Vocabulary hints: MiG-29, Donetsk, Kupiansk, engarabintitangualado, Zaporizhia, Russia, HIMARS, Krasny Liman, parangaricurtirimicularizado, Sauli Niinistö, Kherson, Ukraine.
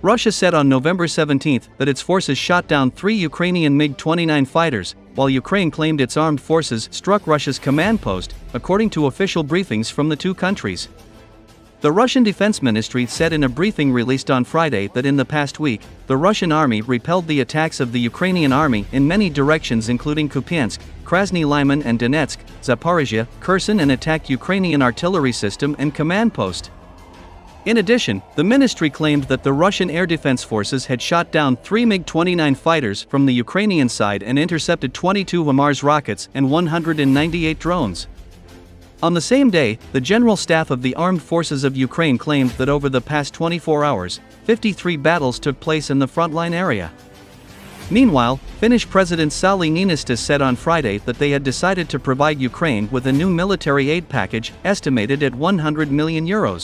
Russia said on November 17 that its forces shot down 3 Ukrainian MiG-29 fighters, while Ukraine claimed its armed forces struck Russia's command post, according to official briefings from the two countries. The Russian Defense Ministry said in a briefing released on Friday that in the past week, the Russian army repelled the attacks of the Ukrainian army in many directions including Kupiansk, Krasny Liman and Donetsk, Zaporizhia, Kherson and attacked Ukrainian artillery system and command post. In addition, the ministry claimed that the Russian air defense forces had shot down 3 MiG-29 fighters from the Ukrainian side and intercepted 22 HIMARS rockets and 198 drones. On the same day, the General Staff of the Armed Forces of Ukraine claimed that over the past 24 hours, 53 battles took place in the frontline area. Meanwhile, Finnish President Sauli Niinistö said on Friday that they had decided to provide Ukraine with a new military aid package, estimated at €100 million.